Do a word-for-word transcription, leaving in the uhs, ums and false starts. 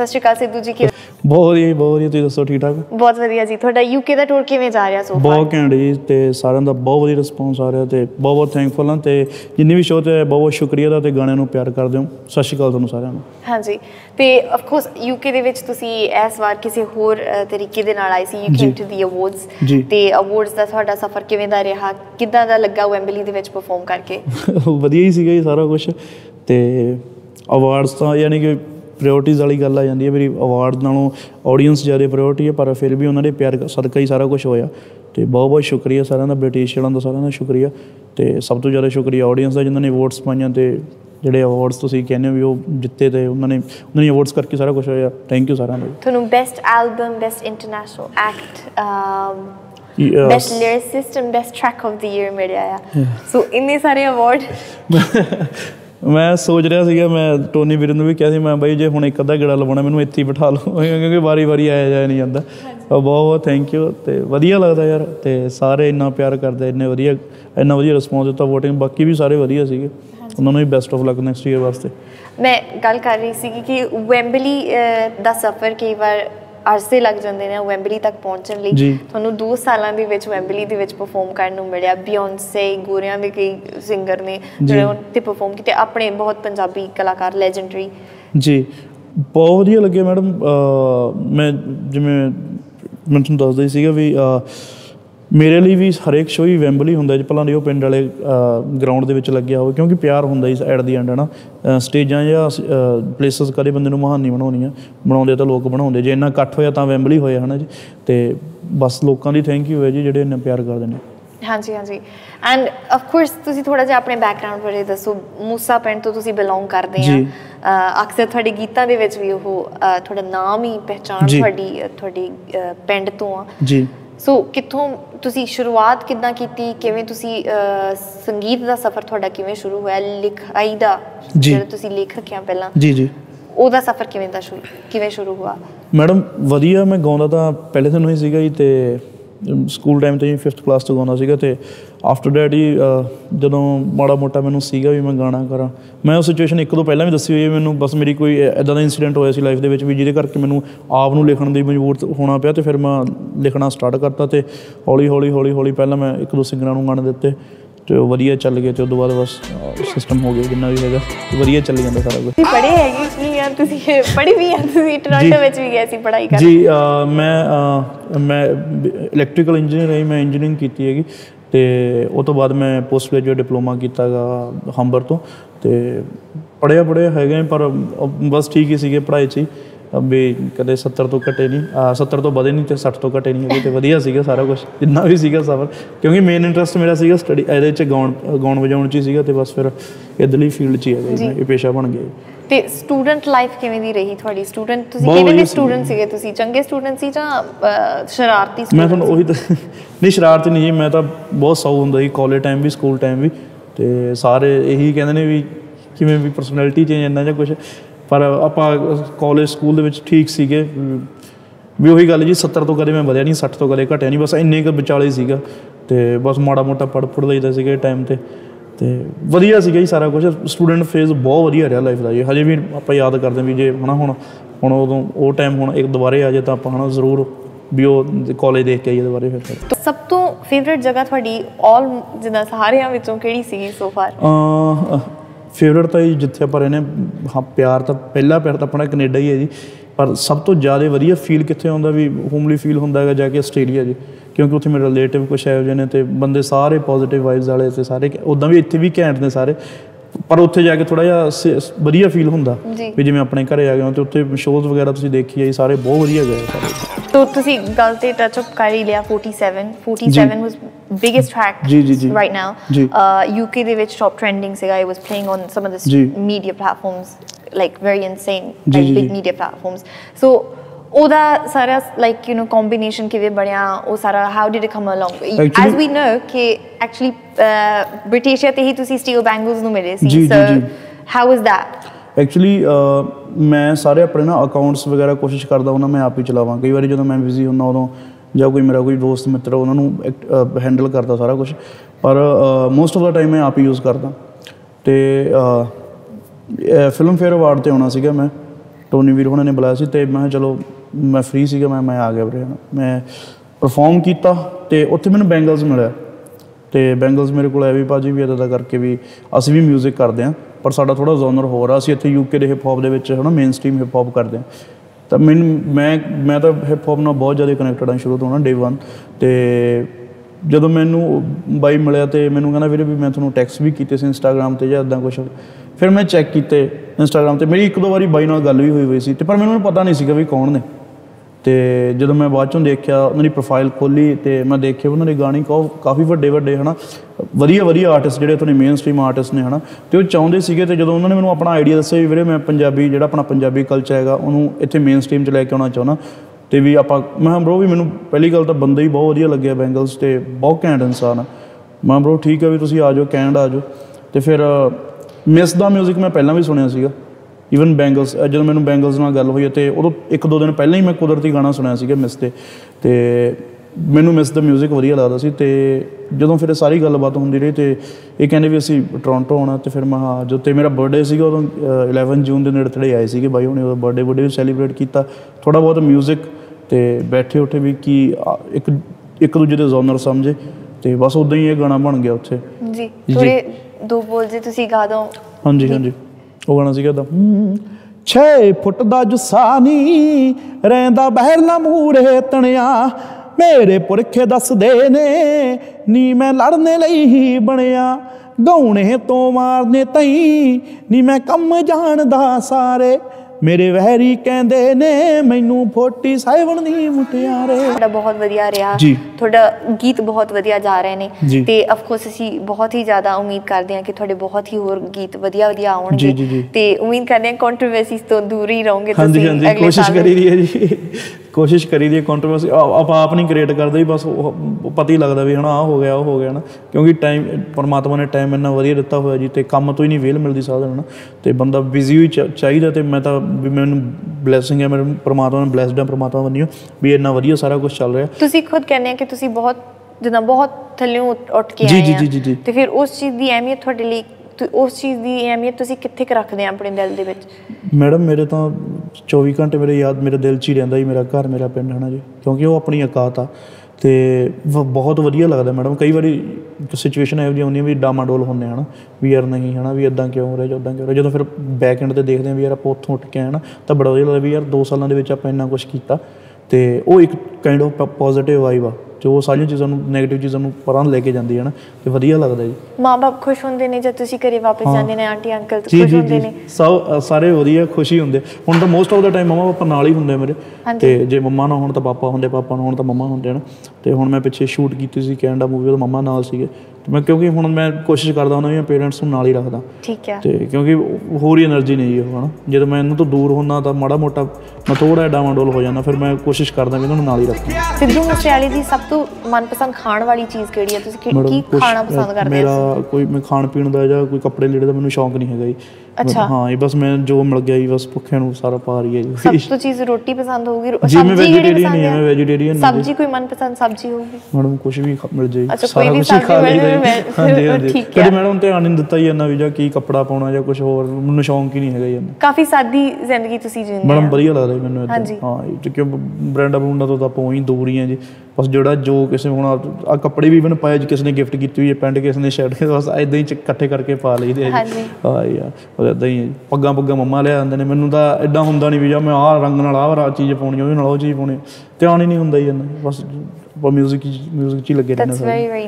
ਸਤਿ ਸ਼੍ਰੀ ਅਕਾਲ ਸਿੱਧੂ ਜੀ। ਬਹੁਤ ਵਧੀਆ ਬਹੁਤ ਵਧੀਆ, ਤੁਸੀਂ ਦੱਸੋ ਠੀਕ ਠਾਕ? ਬਹੁਤ ਵਧੀਆ ਜੀ। ਤੁਹਾਡਾ ਯੂਕੇ ਦਾ ਟੂਰ ਕਿਵੇਂ ਜਾ ਰਿਹਾ ਸੋ ਫਾਰ? ਬਹੁਤ ਘੈਂਟ ਜੀ, ਤੇ ਸਾਰਿਆਂ ਦਾ ਬਹੁਤ ਵਧੀਆ ਰਿਸਪੌਂਸ ਆ ਰਿਹਾ ਤੇ ਬਹੁਤ ਬਹੁਤ ਥੈਂਕਫੁਲ ਹਾਂ, ਤੇ ਜਿੰਨੀ ਵੀ ਸ਼ੋਅ ਤੇ ਬਹੁਤ ਬਹੁਤ ਸ਼ੁਕਰੀਆ ਦਾ, ਤੇ ਗਾਣਿਆਂ ਨੂੰ ਪਿਆਰ ਕਰਦੇ ਹੋ। ਸਤਿ ਸ਼੍ਰੀ ਅਕਾਲ ਤੁਹਾਨੂੰ ਸਾਰਿਆਂ ਨੂੰ। ਹਾਂਜੀ, ਤੇ ਆਫ ਕੋਰਸ ਯੂਕੇ ਦੇ ਵਿੱਚ ਤੁਸੀਂ ਇਸ ਵਾਰ ਕਿਸੇ ਹੋਰ ਤਰੀਕੇ ਦੇ ਨਾਲ ਆਏ ਸੀ, you came to the awards, ਤੇ ਅਵਾਰਡਸ ਦਾ ਤੁਹਾਡਾ ਸਫ਼ਰ ਕਿਵੇਂ ਦਾ ਰਿਹਾ, ਕਿੱਦਾਂ ਦਾ ਲੱਗਾ ਵੈਂਬਲੀ ਦੇ ਵਿੱਚ ਪਰਫਾਰਮ ਕਰਕੇ? ਵਧੀਆ ਹੀ ਸੀਗਾ ਜੀ ਸਾਰਾ ਕੁਛ, ਤੇ ਅਵਾਰਡਸ ਤਾਂ ਯਾਨੀ ਕਿ ਪ੍ਰਾਇਓਰਟੀਜ਼ ਵਾਲੀ ਗੱਲ ਆ ਜਾਂਦੀ ਹੈ, ਮੇਰੀ ਅਵਾਰਡ ਨਾਲੋਂ ਆਡੀਅੰਸ ਜ਼ਿਆਦਾ ਪ੍ਰਾਇਓਰਟੀ ਹੈ, ਪਰ ਫਿਰ ਵੀ ਉਹਨਾਂ ਦੇ ਪਿਆਰ ਸਦਕਾ ਹੀ ਸਾਰਾ ਕੁਛ ਹੋਇਆ, ਅਤੇ ਬਹੁਤ ਬਹੁਤ ਸ਼ੁਕਰੀਆ ਸਾਰਿਆਂ ਦਾ, ਬ੍ਰਿਟਿਸ਼ ਵਾਲਿਆਂ ਦਾ ਸਾਰਿਆਂ ਦਾ ਸ਼ੁਕਰੀਆ, ਅਤੇ ਸਭ ਤੋਂ ਜ਼ਿਆਦਾ ਸ਼ੁਕਰੀਆ ਆਡੀਅੰਸ ਦਾ ਜਿਨ੍ਹਾਂ ਨੇ ਵੋਟਸ ਪਾਈਆਂ, ਅਤੇ ਜਿਹੜੇ ਅਵਾਰਡਸ ਤੁਸੀਂ ਕਹਿੰਦੇ ਹੋ ਵੀ ਉਹ ਜਿੱਤੇ, ਅਤੇ ਉਹਨਾਂ ਨੇ ਉਹਨਾਂ ਦੀ ਅਵਾਰਡਸ ਕਰਕੇ ਸਾਰਾ ਕੁਛ ਹੋਇਆ। ਥੈਂਕ ਯੂ ਸਾਰਿਆਂ ਦਾ। ਤੁਹਾਨੂੰ best album, best international act, best lyricist and best track of the year ਮਿਲਿਆ ਆ, ਸੋ ਇੰਨੇ ਸਾਰੇ ਅਵਾਰਡ। ਮੈਂ ਸੋਚ ਰਿਹਾ ਸੀਗਾ, ਮੈਂ ਟੋਨੀ ਵੀਰ ਨੂੰ ਵੀ ਕਿਹਾ ਸੀ, ਮੈਂ ਬਾਈ ਜੇ ਹੁਣ ਇੱਕ ਅੱਧਾ ਗੇੜਾ ਲਵਾਉਣਾ ਮੈਨੂੰ ਇੱਥੇ ਹੀ ਬਿਠਾ ਲਓ, ਕਿਉਂਕਿ ਵਾਰੀ ਵਾਰੀ ਆਇਆ ਜਾਇਆ ਨਹੀਂ ਜਾਂਦਾ। ਬਹੁਤ ਬਹੁਤ ਥੈਂਕ ਯੂ, ਅਤੇ ਵਧੀਆ ਲੱਗਦਾ ਯਾਰ, ਅਤੇ ਸਾਰੇ ਇੰਨਾ ਪਿਆਰ ਕਰਦੇ, ਇੰਨੇ ਵਧੀਆ ਇੰਨਾ ਵਧੀਆ ਰਿਸਪੌਂਸ ਦਿੱਤਾ ਵੋਟਿੰਗ, ਬਾਕੀ ਵੀ ਸਾਰੇ ਵਧੀਆ ਸੀਗੇ, ਉਹਨਾਂ ਨੂੰ ਵੀ best of luck next year ਵਾਸਤੇ। ਮੈਂ ਗੱਲ ਕਰ ਰਹੀ ਸੀਗੀ ਕਿ ਵੈਂਬਲੀ ਦਾ ਸਫ਼ਰ ਕਈ ਵਾਰ ਅਰਸੇ ਲੱਗ ਜਾਂਦੇ ਨੇ ਵੈਂਬਲੀ ਤੱਕ ਪਹੁੰਚਣ ਲਈ, ਤੁਹਾਨੂੰ ਦੋ ਸਾਲਾਂ ਦੇ ਵਿੱਚ ਵੈਂਬਲੀ ਦੇ ਵਿੱਚ ਪਰਫੋਰਮ ਕਰਨ ਨੂੰ ਮਿਲਿਆ, ਬਿਓਨਸੇ, ਗੋਰਿਆਂ ਦੇ ਕਈ ਸਿੰਗਰ ਨੇ ਜਿਹੜੇ ਉਹ 'ਤੇ ਪਰਫੋਰਮ ਕੀਤੇ, ਆਪਣੇ ਬਹੁਤ ਪੰਜਾਬੀ ਕਲਾਕਾਰ ਲੈਜੈਂਡਰੀ। ਜੀ ਬਹੁਤ ਵਧੀਆ ਲੱਗਿਆ ਮੈਡਮ। ਮੈਂ ਜਿਵੇਂ ਮੈਂ ਤੁਹਾਨੂੰ ਦੱਸਦਾ ਹੀ ਸੀਗਾ ਵੀ ਮੇਰੇ ਲਈ ਵੀ ਹਰੇਕ ਸ਼ੋਅ ਹੀ ਵੈਂਬਲੀ ਹੁੰਦਾ ਜੀ, ਭਲਾ ਨਹੀਂ ਉਹ ਪਿੰਡ ਵਾਲੇ ਗਰਾਊਂਡ ਦੇ ਵਿੱਚ ਲੱਗਿਆ ਹੋਵੇ, ਕਿਉਂਕਿ ਪਿਆਰ ਹੁੰਦਾ ਜੀ ਐਟ ਦੀ ਐਂਡ, ਹੈ ਨਾ। ਸਟੇਜਾਂ ਜਾਂ ਪਲੇਸਿਸ ਕਦੇ ਬੰਦੇ ਨੂੰ ਮਹਾਨ ਨਹੀਂ ਬਣਾਉਣੀਆਂ, ਬਣਾਉਂਦੇ ਤਾਂ ਲੋਕ ਬਣਾਉਂਦੇ, ਜੇ ਇੰਨਾ ਇਕੱਠ ਹੋਇਆ ਤਾਂ ਵੈਂਬਲੀ ਹੋਇਆ, ਹੈ ਨਾ ਜੀ। ਅਤੇ ਬਸ ਲੋਕਾਂ ਦੀ ਥੈਂਕ ਯੂ ਹੈ ਜੀ ਜਿਹੜੇ ਇੰਨਾ ਪਿਆਰ ਕਰਦੇ ਨੇ। ਹਾਂਜੀ ਹਾਂਜੀ, ਐਂਡ ਆਫ ਕੋਰਸ ਤੁਸੀਂ ਥੋੜ੍ਹਾ ਜਿਹਾ ਆਪਣੇ ਬੈਕਗਰਾਊਂਡ ਬਾਰੇ ਦੱਸੋ, ਮੂਸਾ ਪਿੰਡ ਤੋਂ ਤੁਸੀਂ ਬਿਲੋਂਗ ਕਰਦੇ ਹਾਂ, ਅਕਸਰ ਤੁਹਾਡੇ ਗੀਤਾਂ ਦੇ ਵਿੱਚ ਵੀ ਉਹ ਤੁਹਾਡਾ ਨਾਮ ਹੀ ਪਹਿਚਾਣ ਤੁਹਾਡੀ ਤੁਹਾਡੀ ਪਿੰਡ ਤੋਂ ਆ ਜੀ, ਸੋ ਕਿੱਥੋਂ ਤੁਸੀਂ ਸ਼ੁਰੂਆਤ ਕਿੱਦਾਂ ਕੀਤੀ, ਕਿਵੇਂ ਤੁਸੀਂ ਸੰਗੀਤ ਦਾ ਸਫ਼ਰ ਤੁਹਾਡਾ ਕਿਵੇਂ ਸ਼ੁਰੂ ਹੋਇਆ, ਲਿਖਾਈ ਦਾ ਜਿਹੜਾ ਤੁਸੀਂ ਲੇਖਕ ਆ ਪਹਿਲਾਂ ਜੀ ਜੀ ਉਹਦਾ ਸਫ਼ਰ ਕਿਵੇਂ ਦਾ ਸ਼ੁਰੂ ਕਿਵੇਂ ਸ਼ੁਰੂ ਹੋਇਆ? ਮੈਡਮ ਵਧੀਆ, ਮੈਂ ਗਾਉਂਦਾ ਤਾਂ ਪਹਿਲੇ ਤੁਹਾਨੂੰ ਹੀ ਸੀਗਾ ਜੀ, ਤੇ ਸਕੂਲ ਟਾਈਮ 'ਤੇ ਹੀ ਫਿਫਥ ਕਲਾਸ ਤੋਂ ਗਾਉਂਦਾ ਸੀਗਾ, ਅਤੇ ਆਫਟਰ ਡੈਟ ਹੀ ਜਦੋਂ ਮਾੜਾ ਮੋਟਾ ਮੈਨੂੰ ਸੀਗਾ ਵੀ ਮੈਂ ਗਾਣਾ ਕਰਾਂ, ਮੈਂ ਉਹ ਸਿਚੁਏਸ਼ਨ ਇੱਕ ਤੋਂ ਪਹਿਲਾਂ ਵੀ ਦੱਸੀ ਹੋਈ ਹੈ ਮੈਨੂੰ, ਬਸ ਮੇਰੀ ਕੋਈ ਇੱਦਾਂ ਦਾ ਇੰਸੀਡੈਂਟ ਹੋਇਆ ਸੀ ਲਾਈਫ ਦੇ ਵਿੱਚ ਵੀ ਜਿਹਦੇ ਕਰਕੇ ਮੈਨੂੰ ਆਪ ਨੂੰ ਲਿਖਣ ਦੀ ਮਜਬੂਰ ਹੋਣਾ ਪਿਆ, ਅਤੇ ਫਿਰ ਮੈਂ ਲਿਖਣਾ ਸਟਾਰਟ ਕਰਤਾ, ਅਤੇ ਹੌਲੀ ਹੌਲੀ ਹੌਲੀ ਹੌਲੀ ਪਹਿਲਾਂ ਮੈਂ ਇੱਕ ਦੋ ਸਿੰਗਰਾਂ ਨੂੰ ਗਾਣੇ ਦਿੱਤੇ, ਅਤੇ ਉਹ ਵਧੀਆ ਚੱਲ ਗਏ, ਅਤੇ ਉਦੋਂ ਬਾਅਦ ਬਸ ਸਿਸਟਮ ਹੋ ਗਿਆ ਜਿੰਨਾ ਵੀ ਹੈਗਾ ਵਧੀਆ ਚੱਲ ਜਾਂਦਾ ਸਾਰਾ ਕੁਛ। ਪੜ੍ਹੇ ਹੈਗੇ ਕੀ ਆ ਤੁਸੀਂ? ਪੜ੍ਹੀ ਵੀ ਆ ਤੁਸੀਂ, ਟੋਰਾਂਟੋ ਵਿੱਚ ਵੀ ਗਏ ਸੀ ਪੜ੍ਹਾਈ ਕਰ? ਜੀ ਮੈਂ ਮੈਂ ਇਲੈਕਟ੍ਰੀਕਲ ਇੰਜੀਨੀਅਰ ਹੈ, ਮੈਂ ਇੰਜੀਨੀਅਰਿੰਗ ਕੀਤੀ ਹੈਗੀ, ਅਤੇ ਉਹ ਤੋਂ ਬਾਅਦ ਮੈਂ ਪੋਸਟ ਗ੍ਰੈਜੂਏਟ ਡਿਪਲੋਮਾ ਕੀਤਾ ਗਾ ਹੰਬਰ ਤੋਂ, ਅਤੇ ਪੜ੍ਹਿਆ ਪੜ੍ਹਿਆ ਹੈਗੇ ਪਰ ਬਸ ਠੀਕ ਹੀ ਸੀਗੇ ਪੜ੍ਹਾਈ 'ਚ ਹੀ, ਵੀ ਕਦੇ ਸੱਤਰ ਤੋਂ ਘਟੇ ਨਹੀਂ, ਸੱਤਰ ਤੋਂ ਵਧੇ ਨਹੀਂ, ਅਤੇ ਸੱਠ ਤੋਂ ਘਟੇ ਨਹੀਂ ਹੈਗੇ, ਅਤੇ ਵਧੀਆ ਸੀਗਾ ਸਾਰਾ ਕੁਛ ਜਿੰਨਾ ਵੀ ਸੀਗਾ ਸਫ਼ਰ, ਕਿਉਂਕਿ ਮੇਨ ਇੰਟਰਸਟ ਮੇਰਾ ਸੀਗਾ ਸਟੱਡੀ ਇਹਦੇ 'ਚ ਗਾਉਣ ਗਾਉਣ ਵਜਾਉਣ 'ਚ ਹੀ ਸੀਗਾ, ਅਤੇ ਬਸ ਫਿਰ ਇੱਧਰਲੀ ਫੀਲਡ 'ਚ ਹੀ ਹੈਗਾ ਇਹ ਪੇਸ਼ਾ ਬਣ ਗਿਆ। ਅਤੇ ਸਟੂਡੈਂਟ ਲਾਈਫ ਕਿਵੇਂ ਦੀ ਰਹੀ ਤੁਹਾਡੀ? ਸਟੂਡੈਂਟ ਤੁਸੀਂ ਕਿਹੜੇ ਦੇ ਸਟੂਡੈਂਟ ਸੀਗੇ? ਤੁਸੀਂ ਚੰਗੇ ਸਟੂਡੈਂਟ ਸੀ ਜਾਂ ਸ਼ਰਾਰਤੀ? ਮੈਂ ਤੁਹਾਨੂੰ ਉਹੀ ਨਹੀਂ, ਸ਼ਰਾਰਤੀ ਨਹੀਂ ਜੀ, ਮੈਂ ਤਾਂ ਬਹੁਤ ਸੌ ਹੁੰਦਾ ਸੀ ਕਾਲਜ ਟਾਈਮ ਵੀ ਸਕੂਲ ਟਾਈਮ ਵੀ, ਅਤੇ ਸਾਰੇ ਇਹੀ ਕਹਿੰਦੇ ਨੇ ਵੀ ਕਿਵੇਂ ਵੀ ਪਰਸਨੈਲਿਟੀ ਚੇਂਜ ਇੰਨਾ ਜਾਂ ਕੁਛ, ਪਰ ਆਪਾਂ ਕਾਲਜ ਸਕੂਲ ਦੇ ਵਿੱਚ ਠੀਕ ਸੀਗੇ, ਵੀ ਉਹੀ ਗੱਲ ਜੀ ਸੱਤਰ ਤੋਂ ਕਦੇ ਮੈਂ ਵਧਿਆ ਨਹੀਂ, ਸੱਠ ਤੋਂ ਕਦੇ ਘਟਿਆ ਨਹੀਂ, ਬਸ ਇੰਨੇ ਕੁ ਵਿਚਾਲੇ ਸੀਗਾ, ਅਤੇ ਬਸ ਮਾੜਾ ਮੋਟਾ ਪੜ੍ਹ ਪੜ੍ਹ ਲਈਦਾ ਸੀਗਾ ਟਾਈਮ 'ਤੇ, ਅਤੇ ਵਧੀਆ ਸੀਗਾ ਜੀ ਸਾਰਾ ਕੁਛ। ਸਟੂਡੈਂਟ ਫੇਜ਼ ਬਹੁਤ ਵਧੀਆ ਰਿਹਾ ਲਾਈਫ ਦਾ ਜੀ, ਹਜੇ ਵੀ ਆਪਾਂ ਯਾਦ ਕਰਦੇ ਵੀ ਜੇ ਹੈ ਨਾ ਹੁਣ ਹੁਣ ਉਦੋਂ ਉਹ ਟਾਈਮ ਹੁਣ ਇੱਕ ਦੁਬਾਰੇ ਆ ਜਾਏ ਤਾਂ ਆਪਾਂ ਹੈ ਨਾ ਜ਼ਰੂਰ ਵੀ ਉਹ ਕਾਲਜ ਦੇਖ ਕੇ ਆਈਏ ਦੁਬਾਰੇ। ਫਿਰ ਸਭ ਤੋਂ ਫੇਵਰੇਟ ਜਗ੍ਹਾ ਤੁਹਾਡੀ ਔਲ ਜਿੱਦਾਂ ਸਾਰਿਆਂ ਵਿੱਚੋਂ ਕਿਹੜੀ ਸੀਗੀ ਸੋ ਫਾਰ? ਫੇਵਰੇਟ ਤਾਂ ਜੀ ਜਿੱਥੇ ਆਪਾਂ ਰਹਿੰਦੇ ਹਾਂ, ਪਿਆਰ ਤਾਂ ਪਹਿਲਾ ਪਿਆਰ ਤਾਂ ਆਪਣਾ ਕੈਨੇਡਾ ਹੀ ਹੈ ਜੀ, ਪਰ ਸਭ ਤੋਂ ਜ਼ਿਆਦਾ ਵਧੀਆ ਫੀਲ ਕਿੱਥੇ ਹੁੰਦਾ ਵੀ ਹੋਮਲੀ ਫੀਲ ਹੁੰਦਾ ਹੈਗਾ ਜਾ ਕੇ ਆਸਟ੍ਰੇਲੀਆ ਜੀ, ਕਿਉਂਕਿ ਉੱਥੇ ਮੇਰੇ ਰਿਲੇਟਿਵ ਕੁਛ ਇਹੋ ਜਿਹੇ ਨੇ, ਅਤੇ ਬੰਦੇ ਸਾਰੇ ਪੋਜ਼ੀਟਿਵ ਵਾਈਬਸ ਵਾਲੇ, ਅਤੇ ਸਾਰੇ ਉੱਦਾਂ ਵੀ ਇੱਥੇ ਵੀ ਘੈਂਟ ਨੇ ਸਾਰੇ, ਪਰ ਉੱਥੇ ਜਾ ਕੇ ਥੋੜ੍ਹਾ ਜਿਹਾ ਵਧੀਆ ਫੀਲ ਹੁੰਦਾ ਵੀ ਜਿਵੇਂ ਆਪਣੇ ਘਰੇ ਆ ਗਏ, ਅਤੇ ਉੱਥੇ ਸ਼ੋਜ਼ ਵਗੈਰਾ ਤੁਸੀਂ ਦੇਖੀ ਹੈ ਸਾਰੇ ਬਹੁਤ ਵਧੀਆ ਗਏ। ਤੋ ਤੁਸੀਂ ਗੱਲ 'ਤੇ ਟੱਚ ਅਪ ਕਰ ਹੀ ਲਿਆ, forty-seven forty-seven was biggest track right now, uh U K ਦੇ ਵਿੱਚ top trending ਸੀਗਾ, it was playing on some of the media platforms like very insane and big media platforms, so ਉਹਦਾ ਸਾਰਾ like you know combination ਕਿਵੇਂ ਬਣਿਆ ਉਹ ਸਾਰਾ, how did it come along? As we know ਕਿ actually Britannia 'ਤੇ ਹੀ ਤੁਸੀਂ steel bangles ਨੂੰ ਮਿਲੇ ਸੀ, so how was that? Actually ਮੈਂ ਸਾਰੇ ਆਪਣੇ ਨਾ ਅਕਾਊਂਟਸ ਵਗੈਰਾ ਕੋਸ਼ਿਸ਼ ਕਰਦਾ ਉਹਨਾਂ ਮੈਂ ਆਪ ਹੀ ਚਲਾਵਾਂ, ਕਈ ਵਾਰੀ ਜਦੋਂ ਮੈਂ ਬਿਜ਼ੀ ਹੁੰਦਾ ਉਦੋਂ ਜਾਂ ਕੋਈ ਮੇਰਾ ਕੋਈ ਦੋਸਤ ਮਿੱਤਰ ਉਹਨਾਂ ਨੂੰ ਹੈਂਡਲ ਕਰਦਾ ਸਾਰਾ ਕੁਛ, ਪਰ ਮੋਸਟ ਆਫ ਦਾ ਟਾਈਮ ਮੈਂ ਆਪ ਹੀ ਯੂਜ਼ ਕਰਦਾ। ਅਤੇ ਫਿਲਮਫੇਅਰ ਅਵਾਰਡ 'ਤੇ ਆਉਣਾ ਸੀਗਾ ਮੈਂ, टोनी वीर होने ने बुलाया सी ते मैं चलो मैं फ्री सीगा मैं मैं आ गया वीरे मैं परफॉर्म किया तो उत्थे मैनूं बैंगल्स मिले तो बैंगल्स मेरे को भी भाजी भी इदा करके भी असं भी म्यूजिक करते हैं पर साडा थोड़ा जोनर हो रहा असीं इत्थे यूके दे हिप हॉप दे विच है ना मेन स्ट्रीम हिप हॉप करते हैं तो मैं मैं मैं तो हिप हॉप नाल बहुत ज़्यादा कनैक्टड हाँ शुरू तो ना डे वन तो जो मैनू बाई मिले तो मैनू कहना वीरे भी मैं तुहानूं टैक्स भी किए इंस्टाग्राम पर या इदा कुछ फिर मैं चैक किए इंस्टाग्राम पर मेरी एक दो बारी बाई नाल गल भी हुई हुई सी पर मैनूं पता नहीं सीगा भी कौन ने तो जो मैं बाद चों देखा उन्होंने प्रोफाइल खोली तो मैं देखे उन्होंने गाने काफ़ी वड्डे वड्डे है ना वधिया वधिया आर्टिस्ट जिहड़े इत्थे मेन स्ट्रीम आर्टिस्ट ने है ना तो वो चाहते सीगे तो जो उन्होंने मैं अपना आइडिया दस्सिया वीरे मैं पंजाबी जिहड़ा अपना पंजाबी कल्चर हैगा उन्हूं इत्थे मेन स्ट्रीम च लैके आउणा चाहुंदा तो भी आपां मैं ब्रो भी मैनूं पहली गल तां बंदा ही बहुत वधिया लग्गिया बैंगल्स ते बहुत घैंट इंसान आ मैं ब्रो ठीक है भी तुसीं आ जाओ कैंड आ जाओ तो फिर मिस दा म्यूजिक मैं पहलां भी सुणिया सीगा ईवन बैंगल्स जो मैं बैंगल्स नाल गल हुई तो उदों एक दो दिन पहले ही मैं कुदरती गाना सुनया सीगा मिस दे ते मैनू मिस दा म्यूजिक वधिया लगदा सी ते जदों फिर सारी गलबात हुंदी रही तो ये कहंदे भी असीं टोरंटो आउणा तो फिर मैं हाँ जो तो मेरा बर्थडे सीगा उदों इलेवन जून के नेड़े तेड़े आए सीगे बाई हुणे उदों बर्थडे बुर्डे भी सैलीब्रेट किया थोड़ा बहुत म्यूजिक तो बैठे उठे भी कि एक एक दूजे के जोनर समझे तो बस उदां ही ये गाना बन गया उत्थे जी थोड़े दो बोल जे तुसीं गा दो हाँ जी हाँ जी ਉਹ ਗਾਣਾ ਸੀਗਾ ਤਾਂ ਛੇ ਫੁੱਟ ਦਾ ਜੁੱਸਾ ਨੀ ਰਹਿੰਦਾ ਬਹਿਰਲਾ ਮੂਰੇ ਤਣਿਆ ਮੇਰੇ ਪੁਰਖੇ ਦੱਸਦੇ ਨੇ ਨੀ ਮੈਂ ਲੜਨੇ ਲਈ ਹੀ ਬਣਿਆ ਗਾਉਣੇ ਤੋਂ ਮਾਰਨੇ ਤਈ ਨੀ ਮੈਂ ਕੰਮ ਜਾਣਦਾ ਸਾਰੇ ਮੇਰੇ ਵਹਿਰੀ ਕਹਿੰਦੇ ਨੇ ਮੈਨੂੰ ਫੋਟੀ ਸਾਈਵਣ ਦੀ ਮੁਟਿਆਰੇ ਤੁਹਾਡਾ ਬਹੁਤ ਵਧੀਆ ਰਿਹਾ ਤੁਹਾਡਾ ਗੀਤ ਬਹੁਤ ਵਧੀਆ ਜਾ ਰਹੇ ਨੇ ਤੇ ਆਫ ਕੋਰਸ ਅਸੀਂ ਬਹੁਤ ਹੀ ਜ਼ਿਆਦਾ ਉਮੀਦ ਕਰਦੇ ਹਾਂ ਕਿ ਤੁਹਾਡੇ ਬਹੁਤ ਹੀ ਹੋਰ ਗੀਤ ਵਧੀਆ ਵਧੀਆ ਆਉਣਗੇ ਤੇ ਉਮੀਦ ਕਰਦੇ ਹਾਂ ਕੰਟਰੋਵਰਸੀਜ਼ ਤੋਂ ਦੂਰ ਹੀ ਰਹੋਗੇ ਤੁਸੀਂ ਅਗਲੇ ਸਾਲ ਕੋਸ਼ਿਸ਼ ਕਰੀ ਰਹੀ ਹੈ ਜੀ ਕੋਸ਼ਿਸ਼ ਕਰੀ ਰਹੀ ਹੈ ਕੰਟਰੋਵਰਸੀ ਆਪ ਆਪ ਨਹੀਂ ਕ੍ਰੀਏਟ ਕਰਦੇ ਬਸ ਪਤਾ ਹੀ ਲੱਗਦਾ ਵੀ ਹਨਾ ਆ ਹੋ ਗਿਆ ਉਹ ਹੋ ਗਿਆ ਨਾ ਕਿਉਂਕਿ ਟਾਈਮ ਪਰਮਾਤਮਾ ਨੇ ਟਾਈਮ ਇੰਨਾ ਵਧੀਆ ਦਿੱਤਾ ਹੋਇਆ ਜੀ ਤੇ ਕੰਮ ਤੋਂ ਹੀ ਨਹੀਂ ਵੇਲ ਮਿਲਦੀ ਸਾਧਨ ਹਨਾ ਤੇ ਬੰਦਾ ਬਿਜ਼ੀ ਹੀ ਚਾਹੀਦਾ ਤੇ ਮੈਂ ਤਾਂ ਵੀ ਮੈਨੂੰ ਬਲੈਸਿੰਗ ਹੈ ਮੇਰੇ ਪਰਮਾਤਮਾ ਨੇ ਬਲੈਸਡ ਹੈ ਪਰਮਾਤਮਾ ਬੰਨਿਓ ਵੀ ਇੰਨਾ ਵਧੀਆ ਸਾਰਾ ਕੁਝ ਚੱਲ ਰਿਹਾ ਤੁਸੀਂ ਖੁਦ ਕਹਿੰਦੇ ਆ ਕਿ ਤੁਸੀਂ ਬਹੁਤ ਜਿੱਦਾਂ ਬਹੁਤ ਥੱਲਿਓਂ ਉੱਠ ਕੇ ਆਏ ਆ ਤੇ ਫਿਰ ਉਸ ਚੀਜ਼ ਦੀ ਅਹਿਮੀਅਤ ਤੁਹਾਡੇ ਲਈ ਉਸ ਚੀਜ਼ ਦੀ ਅਹਿਮੀਅਤ ਤੁਸੀਂ ਕਿੱਥੇ ਕ ਰੱਖਦੇ ਆ ਆਪਣੇ ਦਿਲ ਦੇ ਵਿੱਚ ਮੈਡਮ ਮੇਰੇ ਤਾਂ चौबीस घंटे मेरे याद मेरे दिल च ही रहिंदा जी मेरा घर मेरा पिंड है ना जी क्योंकि वो अपनी औकात आ ते बहुत वधिया लगता मैडम कई बार सिचुएशन इहो जी आउंदी भी डामाडोल होंदे है ना भी यार नहीं है ना भी इदां क्यों हो रहा इदां क्यों हो रहा जो फिर बैकएंड ते देखते हैं भी यार आप उत्थों उठ के आए ना तो बड़ा वधिया लगता भी यार दो सालों के आप इन्ना कुछ किया तो वो एक काइंड ऑफ पॉजिटिव वाइब आ जो सारी चीज़ों नैगेटिव चीज़ों को पर लेके जाती है ना तो वधिया लगता जी माँ बाप खुश होंगे ने जब तुसीं घरे वापस जाते हैं आंटी अंकल जी जी जी सब सारे वधिया खुश ही होंगे हुण तो मोस्ट ऑफ द टाइम मम्मा पापा नाल ही होंगे मेरे तो जे मम्मा ना होण तां पापा होंगे पापा ना होण तां मम्मा होंगे ना तो हुण मैं पिछे शूट की सी कैनेडा मूवी उदों मम्मा नाल सीगे तो मैं क्योंकि हुण मैं कोशिश करता हूँ भी पेरेंट्स नूं नाल ही रखदा ठीक है तो क्योंकि होर ही एनर्जी नहीं है है ना जदों मैं इन्हां तों दूर हुंदा तां माड़ा मोटा मैं थोड़ा डामाडोल हो जांदा फिर मैं कोशिश करदा भी इन्हां नूं नाल ही रखां। सिद्धू मूसेवाले दी सब तो मनपसंद खाण वाली चीज़ केड़ी है तुसीं की खाना पसंद करदे हो? मेरा कोई मैं खाण पीण दा जां कोई कपड़े लेड़े दा मैनूं शौक नहीं हैगा जी। अच्छा हाँ ये बस मैं जो मिल गया जी बस भुखे नूं सारा पा रही है जी। सब तो चीज़ रोटी पसंद होगी जी। मैं वेजीटेरियन नहीं मैं वेजीटेरियन सब्जी कोई मनपसंद सब्जी होगी? मैडम कुछ भी मिल जाए सारा कुछ ही खा लेंगे। हाँ जी हाँ जी कभी मैडम ध्यान नहीं दिता ही इन्ना भी जां की कपड़ा पाउणा जां कुछ होर मैनूं शौक ही नहीं हैगा जी। काफ़ी सादी जिंदगी तुसीं जींदे हो। मैडम वधिया लगदा मैनूं हाँ जी क्यों ब्रांडा ब्रूंडा तो आपां ही दूर ही हैं जी। बस जोड़ा जो किसी हम आ कपड़े भी मैंने पाए किसी ने गिफ्ट की हुई है पेंट किसी ने शर्ट बस इदा ही इकट्ठे करके पा ली दे हाँ यार इदा ही पग्गां पुग्गां मम्मा लिया आंदे ने मैनूं तां इदा हुंदा नहीं भी जा मैं आ रंग नाल आ चीज़ पाउणी ओहदे नाल ओह चीज़ पाउणी ध्यान ही नहीं हुंदा ही बस म्यूजिक म्यूजिक च ही लगे रहंदा।